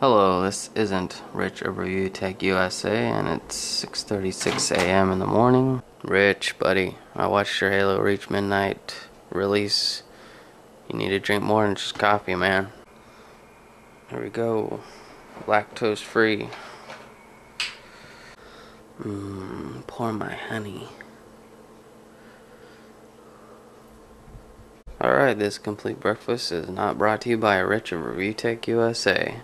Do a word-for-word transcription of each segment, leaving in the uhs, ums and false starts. Hello, this isn't Rich Review Tech U S A, and it's six thirty-six a m in the morning. Rich, buddy, I watched your Halo Reach midnight release. You need to drink more than just coffee, man. Here we go. Lactose free. Mmm, pour my honey. Alright, this complete breakfast is not brought to you by Rich Review Tech U S A.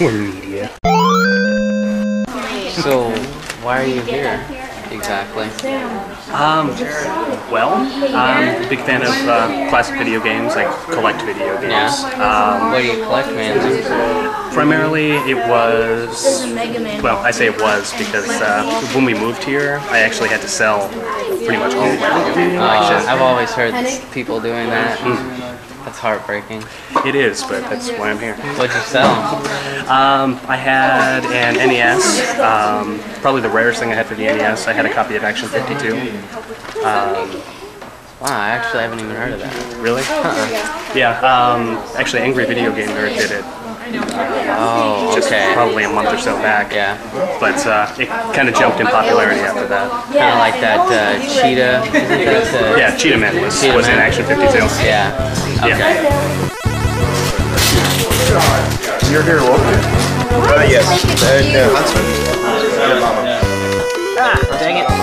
We're media. So, why are you here? Exactly. Um, well, I'm a big fan of uh, classic video games. I collect video games. Yeah. Um, what do you collect, man? Primarily, it was... Well, I say it was because uh, when we moved here, I actually had to sell pretty much all of my video games. Uh, I've always heard people doing that. Mm. That's heartbreaking. It is, but that's why I'm here. What'd you sell? Um, I had an N E S. Um, probably the rarest thing I had for the N E S. I had a copy of Action fifty-two. Um, wow, I actually haven't even heard of that. Really? Uh-uh. Yeah. Um, actually, Angry Video Game Nerd did it. Oh, just okay. Probably a month or so back. Yeah. But uh, it kind of jumped in popularity after that. Kind of like that uh, Cheetah. That, uh, yeah, Cheetah Man was, Cheetah was Man. In Action fifty-two. Yeah. Okay. Yeah. You're here, Wolf? Uh, yes. There you go. Ah, dang it.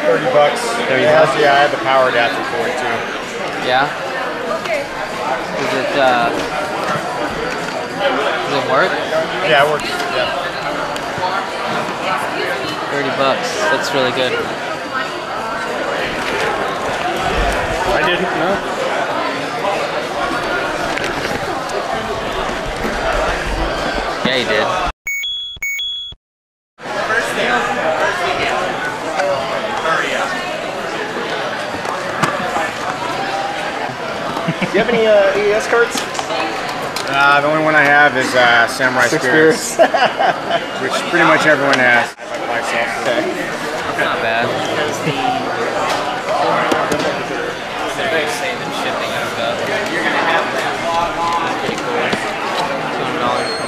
thirty bucks. thirty bucks? Yeah, I had the power adapter for it too. Yeah? Does it, uh, does it work? Yeah, it works. Yeah. thirty bucks. That's really good. I didn't know. Yeah, you did. Do you have any uh, A E S cards? Uh, the only one I have is uh, Samurai Spirits, which pretty much everyone has. I like myself. Okay. That's not bad.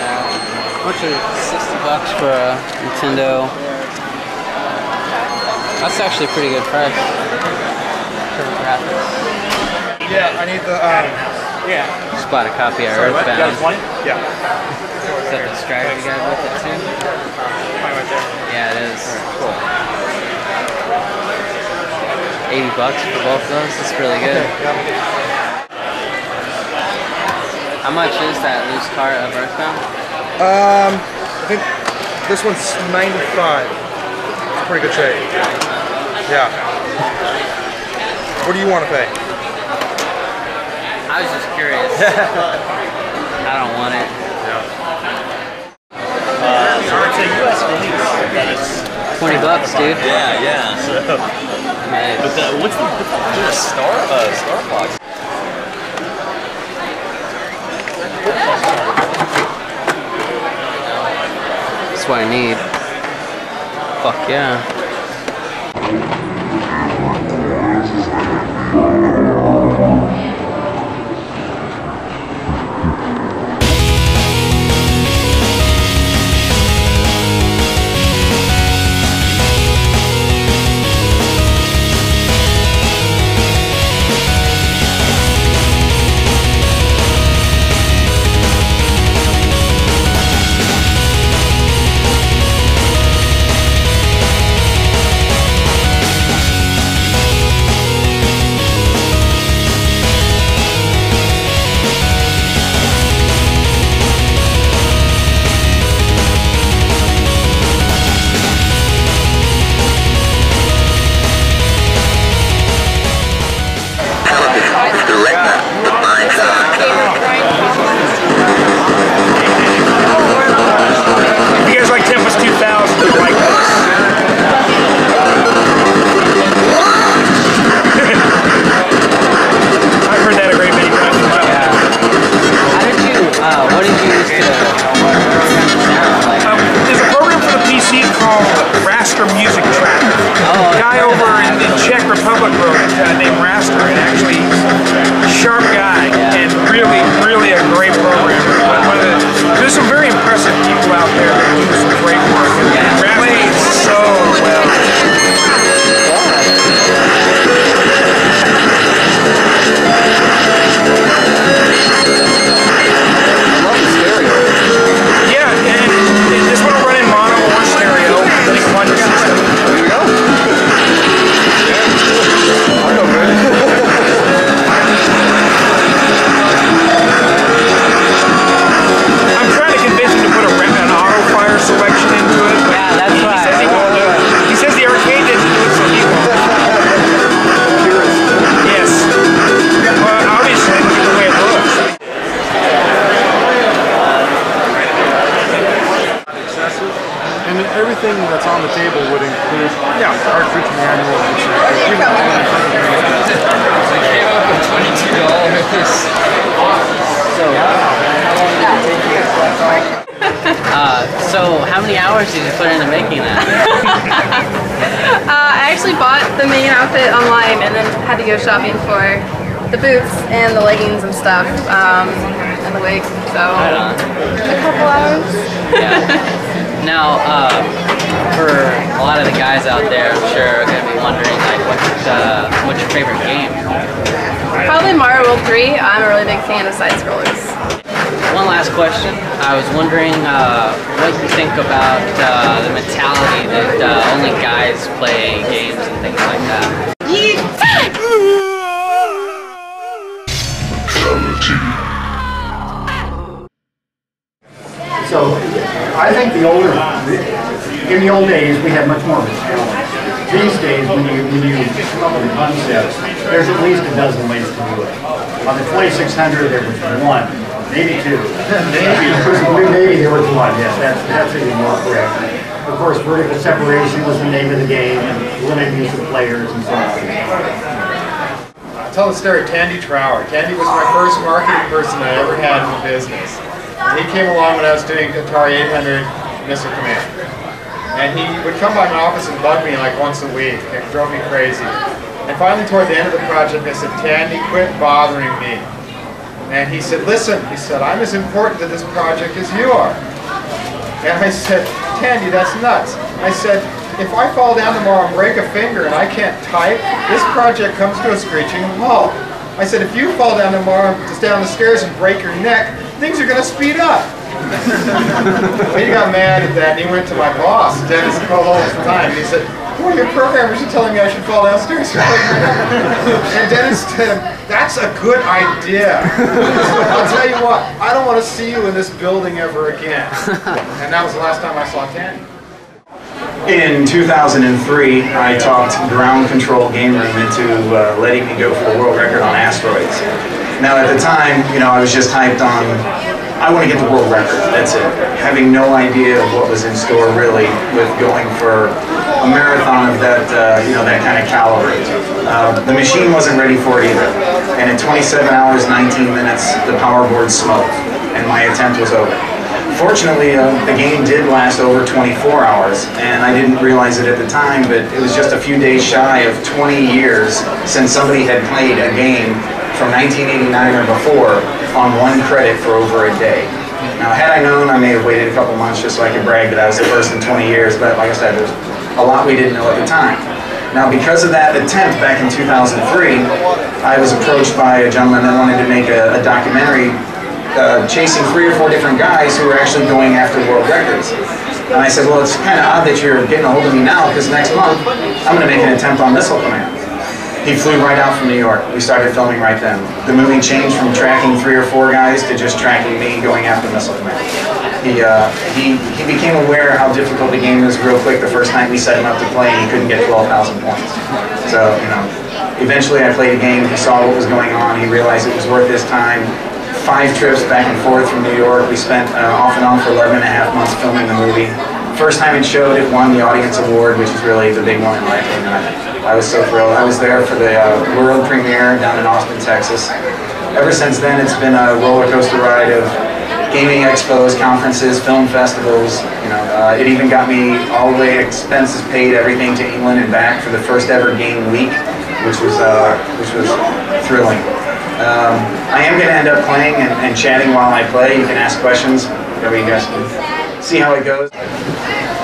How much is sixty bucks for a Nintendo? That's actually a pretty good price. Yeah, I need the. Um, Yeah. Just bought a copy of Sorry, Earthbound. Yeah. Is that the Strider you guys looked at too? Right there. Yeah, it is. Cool. eighty bucks for both of those. That's really good. Okay, yeah. How much is that loose cart of Earthbound? Um, I think this one's ninety-five. It's pretty good shape. Yeah. What do you want to pay? I was just curious. I don't want it. No. Uh, so it's a U S release. twenty bucks, dude. Yeah, yeah. So, nice. But the, what's the, the star of uh, Starbox? That's what I need. Fuck yeah. Shopping for the boots and the leggings and stuff, um, and the wig. So right on. A couple hours. Yeah. Now, uh, for a lot of the guys out there, I'm sure are going to be wondering, like, what's uh, what's your favorite game? Probably Mario World Three. I'm a really big fan of side scrollers. One last question. I was wondering uh, what you think about uh, the mentality that uh, only guys play games and things like that. So, I think the older, in the old days, we had much more of a challenge. These days, when you, when you come up with a concept, there's at least a dozen ways to do it. On the twenty-six hundred, there was one, maybe two. Maybe, maybe there was one, yes, that's, that's even more correct. Of course, vertical separation was the name of the game, and limited use of players, and so on. tell the story, Tandy Trower. Tandy was my first marketing person I ever had in the business. And he came along when I was doing Atari eight hundred Missile Command. And he would come by my office and bug me like once a week. It drove me crazy. And finally, toward the end of the project, I said, Tandy, quit bothering me. And he said, listen, he said, I'm as important to this project as you are. And I said, Tandy, that's nuts. I said, if I fall down tomorrow and break a finger and I can't type, this project comes to a screeching halt. I said, if you fall down tomorrow, just down the stairs and break your neck, things are going to speed up. He got mad at that, and he went to my boss, Dennis Cole, at the time, and he said, well, your programmers are telling me I should fall downstairs. And Dennis said, that's a good idea. So I'll tell you what, I don't want to see you in this building ever again. And that was the last time I saw Tandy. In two thousand three, I talked Ground Control Game Room into uh, letting me go for the world record on Asteroids. Now, at the time, you know, I was just hyped on, I want to get the world record, that's it. Having no idea of what was in store, really, with going for a marathon of that, uh, you know, that kind of caliber. Uh, the machine wasn't ready for it either. And in twenty-seven hours, nineteen minutes, the power board smoked, and my attempt was over. Fortunately, uh, the game did last over twenty-four hours, and I didn't realize it at the time, but it was just a few days shy of twenty years since somebody had played a game from nineteen eighty-nine or before on one credit for over a day. Now, had I known, I may have waited a couple months just so I could brag that I was the first in twenty years, but like I said, there's a lot we didn't know at the time. Now, because of that attempt back in two thousand three, I was approached by a gentleman that wanted to make a, a documentary Uh, chasing three or four different guys who were actually going after world records. And I said, well, it's kind of odd that you're getting a hold of me now, because next month I'm going to make an attempt on Missile Command. He flew right out from New York. We started filming right then. The movie changed from tracking three or four guys to just tracking me going after Missile Command. He, uh, he, he became aware how difficult the game is real quick the first night we set him up to play, and he couldn't get twelve thousand points. So, you know, eventually I played a game, he saw what was going on, he realized it was worth his time. Five trips back and forth from New York. We spent uh, off and on for eleven and a half months filming the movie. First time it showed, it won the Audience Award, which is really the big one in my opinion. I, I was so thrilled. I was there for the uh, world premiere down in Austin, Texas. Ever since then, it's been a roller coaster ride of gaming expos, conferences, film festivals. You know, uh, it even got me all the way, expenses paid, everything to England and back for the first ever game week, which was uh, which was thrilling. Um, I am going to end up playing and, and chatting while I play. You can ask questions, whatever you guys can see how it goes.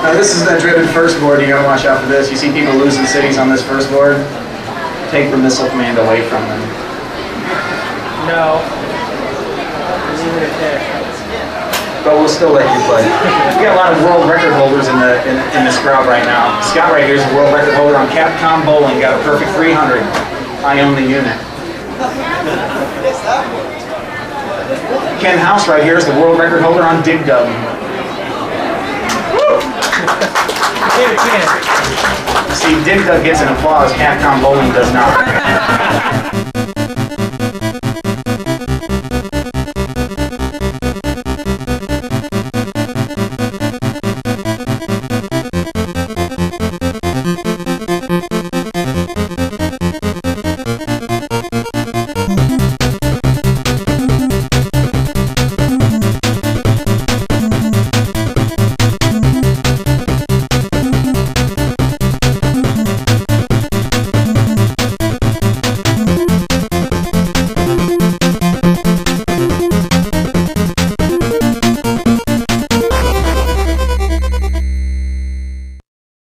Now, this is that driven first board. You got to watch out for this. You see people losing cities on this first board. Take the Missile Command away from them. No. But we'll still let you play. We got a lot of world record holders in the in, in this crowd right now. Scott right here is a world record holder on Capcom Bowling. Got a perfect three hundred. I own the unit. Ken House right here is the world record holder on Dig Dug. See, Dig Dug gets an applause, Capcom Bowling does not.